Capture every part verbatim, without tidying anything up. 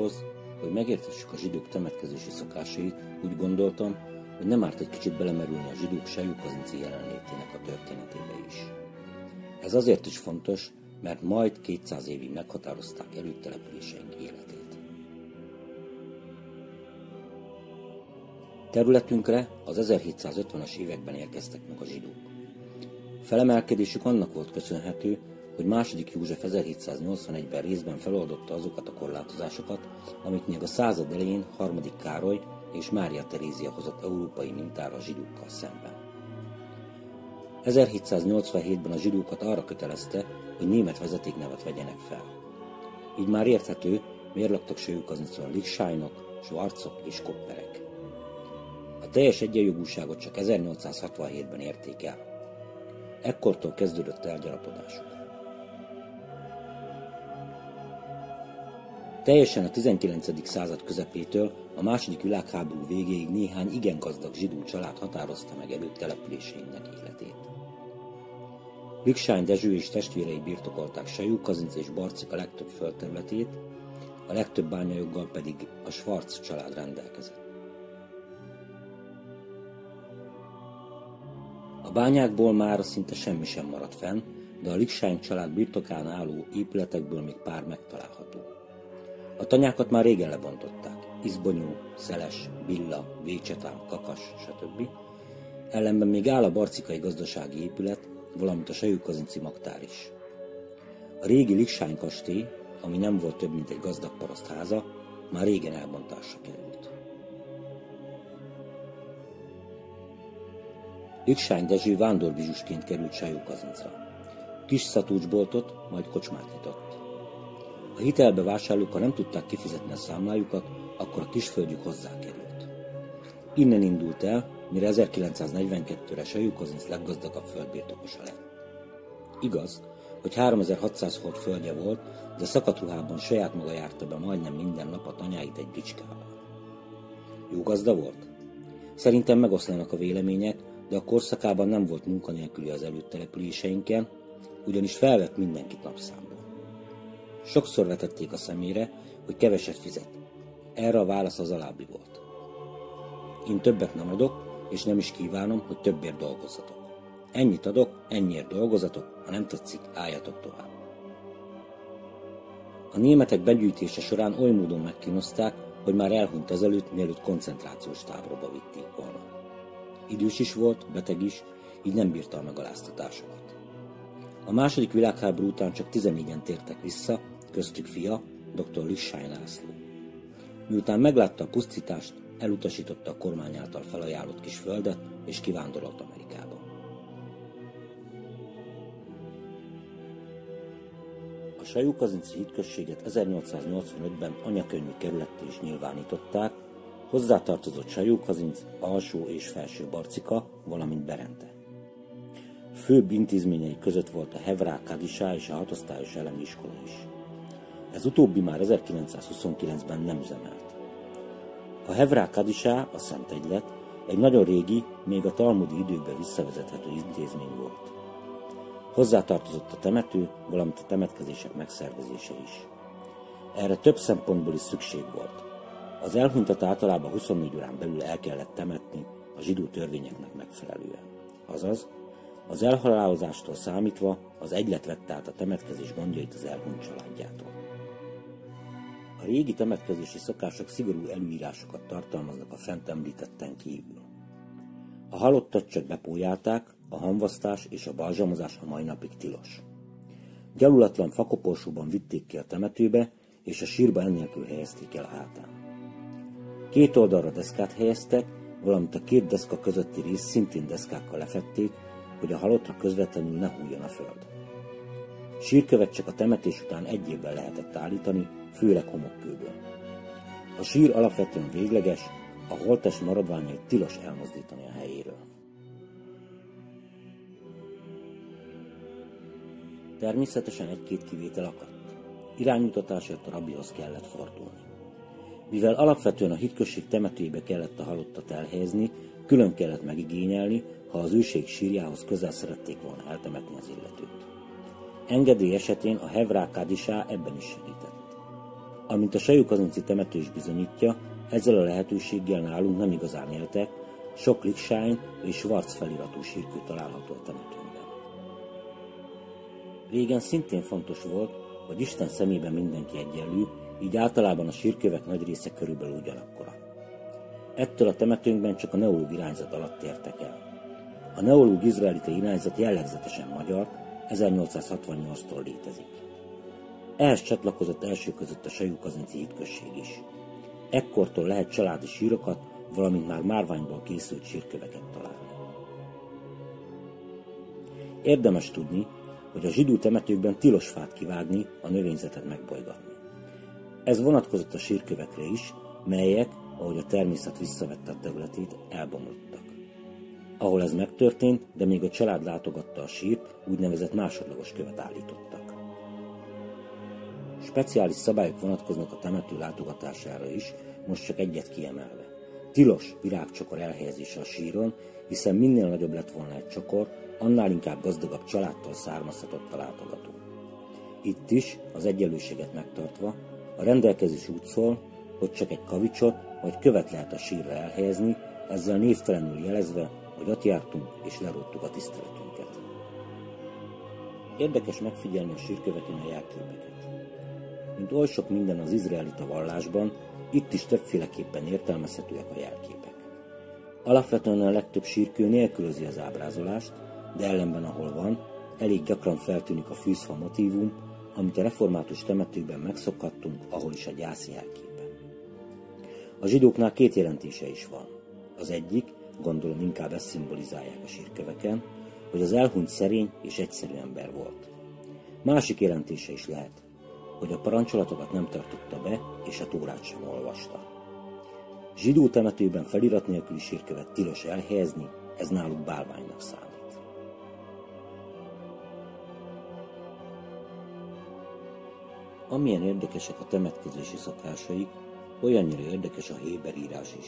ahhoz, hogy megértessük a zsidók temetkezési szokásait, úgy gondoltam, hogy nem árt egy kicsit belemerülni a zsidók sajókazinci jelenlétének a történetébe is. Ez azért is fontos, mert majd kétszáz évig meghatározták előtt településeink életét. Területünkre az ezerhétszázötvenes években érkeztek meg a zsidók. Felemelkedésük annak volt köszönhető, hogy második József ezerhétszáznyolcvanegyben részben feloldotta azokat a korlátozásokat, amit még a század elején harmadik Károly és Mária Terézia hozott európai mintára a zsidókkal szemben. ezerhétszáznyolcvanhétben a zsidókat arra kötelezte, hogy német vezetéknevet vegyenek fel. Így már érthető, miért laktak Sajókazincon Lichtscheinok, Schwarzok és Kopperek. A teljes egyenjogúságot csak ezernyolcszázhatvanhétben érték el. Ekkortól kezdődött elgyarapodásuk. Teljesen a tizenkilencedik század közepétől a második világháború végéig néhány igen gazdag zsidó család határozta meg előtt településeinknek életét. Liksány Dezső és testvérei birtokolták Sajókazinc és Barcika legtöbb földterületét, a legtöbb bányajoggal pedig a Schwarz család rendelkezett. A bányákból már szinte semmi sem maradt fenn, de a Lichtschein család birtokán álló épületekből még pár megtalálható. A tanyákat már régen lebontották, Izbonyú, Szeles, Billa, Vécsetán, Kakas, stb. Ellenben még áll a barcikai gazdasági épület, valamint a sajókazinci magtár is. A régi Lichtschein kastély, ami nem volt több, mint egy gazdag paraszt háza, már régen elbontásra került. Lichtschein Dezső vándorbizsusként került Sajókazincra. Kis szatúcsboltot, majd kocsmát nyitott. A hitelbe vásárlók, ha nem tudták kifizetni a számlájukat, akkor a kisföldjük hozzá került. Innen indult el, mire ezerkilencszáznegyvenkettőre Sajókazinc leggazdagabb földbirtokosa lett. Igaz, hogy háromezer-hatszáz folt földje volt, de szakatruhában saját maga járta be majdnem minden nap a tanyáit egy bicskával. Jó gazda volt? Szerintem megoszlanak a vélemények, de a korszakában nem volt munkanélküli az előtt településeinken, ugyanis felvett mindenkit napszámból. Sokszor vetették a szemére, hogy keveset fizet. Erre a válasz az alábbi volt. Én többet nem adok, és nem is kívánom, hogy többért dolgozzatok. Ennyit adok, ennyiért dolgozzatok, ha nem tetszik, álljatok tovább. A németek begyűjtése során oly módon megkínozták, hogy már elhunyt azelőtt, mielőtt koncentrációs táborba vitték volna. Idős is volt, beteg is, így nem bírta a megaláztatásokat. A második világháború után csak tizennégyen tértek vissza, köztük fia, doktor Lissák László. Miután meglátta a pusztítást, elutasította a kormány által felajánlott kis földet, és kivándorolt Amerikába. A sajókazinci hitközséget ezernyolcszáznyolcvanötben anyakönyvi kerületté is nyilvánították, hozzátartozott Sajókazinc, Alsó és Felső Barcika, valamint Berente. Főbb intézményei között volt a Hevrá Kádisá és a hatosztályos elemi iskola is. Ez utóbbi már ezerkilencszázhuszonkilencben nem üzemelt. A Hevrá Kádisá, a Szent Egylet, egy nagyon régi, még a talmudi időkbe visszavezethető intézmény volt. Hozzátartozott a temető, valamint a temetkezések megszervezése is. Erre több szempontból is szükség volt. Az elhunytat általában huszonnégy órán belül el kellett temetni a zsidó törvényeknek megfelelően. Azaz, az elhalálozástól számítva az egylet vette át a temetkezés gondjait az elhunyt családjától. A régi temetkezési szokások szigorú előírásokat tartalmaznak a fent említetten kívül. A halottat csak bepójálták, a hamvasztás és a balzsamozás a mai napig tilos. Gyalulatlan fakoporsóban vitték ki a temetőbe, és a sírba ennélkül helyezték el a hátán. Két oldalra deszkát helyeztek, valamint a két deszka közötti rész szintén deszkákkal lefették, hogy a halottra közvetlenül ne hújjon a föld. Sírkövet csak a temetés után egy évvel lehetett állítani, főleg homokkőből. A sír alapvetően végleges, a holttest maradványait tilos elmozdítani a helyéről. Természetesen egy-két kivétel akadt. Iránymutatásért a rabbihoz kellett fordulni. Mivel alapvetően a hitközség temetőjébe kellett a halottat elhelyezni, külön kellett megigényelni, ha az őség sírjához közel szerették volna eltemetni az illetőt. Engedély esetén a Hevrá Kádisá ebben is segített. Amint a sajókazinci temetés bizonyítja, ezzel a lehetőséggel nálunk nem igazán éltek, sok Lichtschein és Schwarz feliratú sírkő található a temetőben. Régen szintén fontos volt, hogy Isten szemében mindenki egyenlő, így általában a sírkövek nagy része körülbelül ugyanakkora. Ettől a temetőnkben csak a neológ irányzat alatt tértek el. A neológ izraelita irányzat jellegzetesen magyar, ezernyolcszázhatvannyolctól létezik. Ehhez csatlakozott első között a sajókazinci hitközség is. Ekkortól lehet családi sírokat, valamint már márványból készült sírköveket találni. Érdemes tudni, hogy a zsidó temetőkben tilos fát kivágni, a növényzetet megbolygatni. Ez vonatkozott a sírkövekre is, melyek, ahogy a természet visszavette a területét, elbomlottak. Ahol ez megtörtént, de még a család látogatta a sírt, úgynevezett másodlagos követ állítottak. Speciális szabályok vonatkoznak a temető látogatására is, most csak egyet kiemelve. Tilos virágcsokor elhelyezése a síron, hiszen minél nagyobb lett volna egy csokor, annál inkább gazdagabb családtól származhatott a látogató. Itt is, az egyenlőséget megtartva, a rendelkezés úgy szól, hogy csak egy kavicsot vagy követ lehet a sírra elhelyezni, ezzel névtelenül jelezve, hogy ott jártunk és leróttuk a tiszteletünket. Érdekes megfigyelni a sírköveken a jelképeket. Mint oly sok minden az izraelita vallásban, itt is többféleképpen értelmezhetőek a jelképek. Alapvetően a legtöbb sírkő nélkülözi az ábrázolást, de ellenben ahol van, elég gyakran feltűnik a fűzfa motívum, amit a református temetőkben megszokhattunk, ahol is a gyász jelképe. A zsidóknál két jelentése is van. Az egyik, gondolom inkább ezt szimbolizálják a sírköveken, hogy az elhunyt szerény és egyszerű ember volt. Másik jelentése is lehet, hogy a parancsolatokat nem tartotta be, és a tórát sem olvasta. Zsidó temetőben felirat nélküli sírkövet tilos elhelyezni, ez náluk bálványnak számít. Amilyen érdekesek a temetkezési szokásaik, olyannyira érdekes a héber írás is.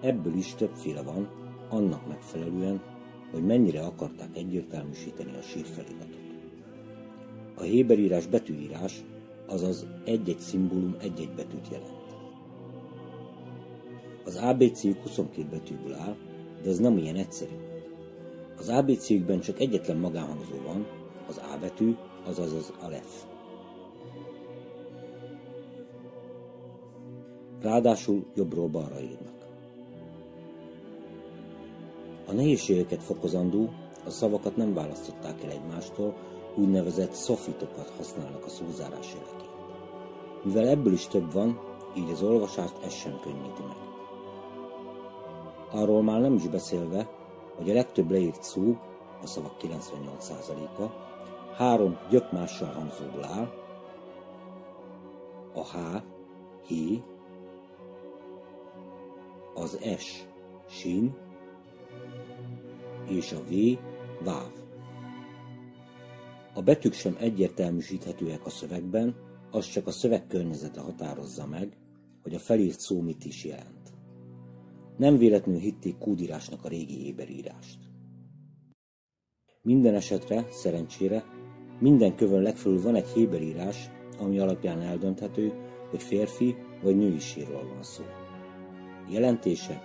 Ebből is többféle van, annak megfelelően, hogy mennyire akarták egyértelműsíteni a sírfeliratot. A héber írás betűírás, azaz egy-egy szimbólum egy-egy betűt jelent. Az á bé cé-jük huszonkét betűből áll, de ez nem ilyen egyszerű. Az á bé cé-jükben csak egyetlen magánhangzó van, az A betű, azaz az alef. Ráadásul jobbról balra írnak. A nehézségeket fokozandó, a szavakat nem választották el egymástól, úgynevezett szofitokat használnak a szózárás jeleként. Mivel ebből is több van, így az olvasást ez sem könnyíti meg. Arról már nem is beszélve, hogy a legtöbb leírt szó, a szavak kilencvennyolc százaléka, három gyökmással hangzóból áll, a H, hé, az S, sin, és a V, váv. A betűk sem egyértelműsíthetőek a szövegben, az csak a szöveg környezete határozza meg, hogy a felírt szó mit is jelent. Nem véletlenül hitték kódírásnak a régi héber írást. Minden esetre, szerencsére, minden kövön legfelül van egy héber írás, ami alapján eldönthető, hogy férfi vagy női sírról van szó. Jelentése: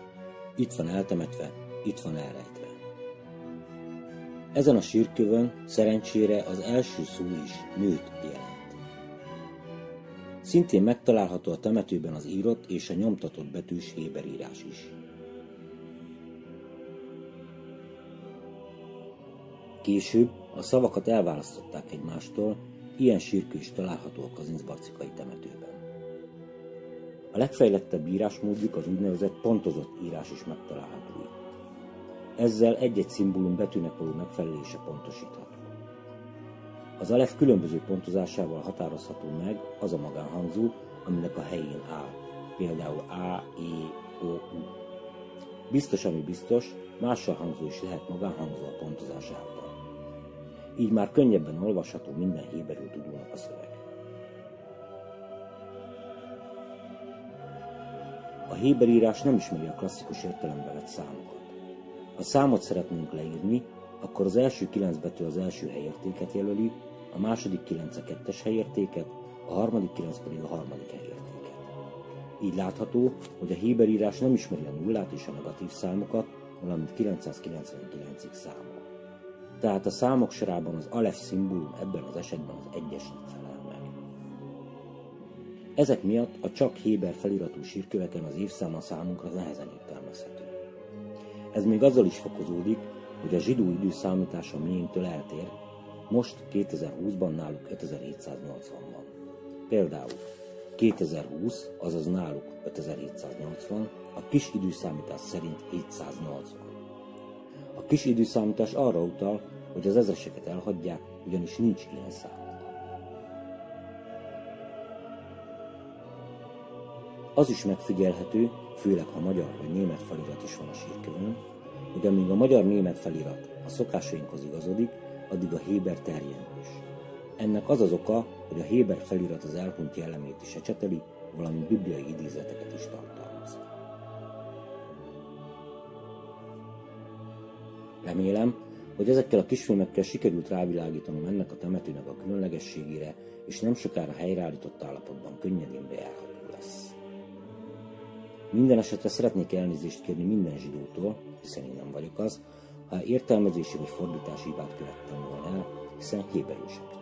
itt van eltemetve, itt van elrejtve. Ezen a sírkövön szerencsére az első szó is nőt jelent. Szintén megtalálható a temetőben az írott és a nyomtatott betűs héber írás is. Később a szavakat elválasztották egymástól, ilyen sírkő is található a kazincbarcikai temetőben. A legfejlettebb írásmódjuk az úgynevezett pontozott írás is megtalálható itt. Ezzel egy-egy szimbólum betűnek való megfelelése pontosítható. Az alef különböző pontozásával határozható meg az a magánhangzó, aminek a helyén áll, például A, E, O, U. Biztos, ami biztos, mással hangzó is lehet magánhangzó a pontozás által. Így már könnyebben olvasható minden héberül tudónak a szöveg. A héber írás nem ismeri a klasszikus értelemben vett számokat. Ha számot szeretnénk leírni, akkor az első kilenc betű az első helyértéket jelöli, a második kilenc a kettes helyértéket, a harmadik kilenc pedig a harmadik helyértéket. Így látható, hogy a héber írás nem ismeri a nullát és a negatív számokat, valamint kilencszázkilencvenkilencig számol. Tehát a számok sorában az alef szimbólum ebben az esetben az egyesnek felel meg. Ezek miatt a csak héber feliratú sírköveken az évszám a számunkra nehezen értelmezhető. Ez még azzal is fokozódik, hogy a zsidó időszámítása miénktől eltér, most kétezer-húszban náluk ötezer-hétszáznyolcvan van. Például kétezer-húsz, azaz náluk ötezer-hétszáznyolcvan, a kis időszámítás szerint hétszáznyolcvan. A kis időszámítás arra utal, hogy az ezreseket elhagyják, ugyanis nincs ilyen szám. Az is megfigyelhető, főleg ha magyar vagy német felirat is van a sírkövön, hogy amíg a magyar-német felirat a szokásainkhoz igazodik, addig a héber terjengős. Ennek az az oka, hogy a héber felirat az elhunyt jellemét is ecseteli, valamint bibliai idézeteket is tartalmaz. Remélem, hogy ezekkel a kisfilmekkel sikerült rávilágítanom ennek a temetőnek a különlegességére, és nem sokára helyreállított állapotban könnyedén bejárható lesz. Minden esetre szeretnék elnézést kérni minden zsidótól, hiszen én nem vagyok az, ha értelmezési vagy fordítási hibát követtem volna el, hiszen héberül sem.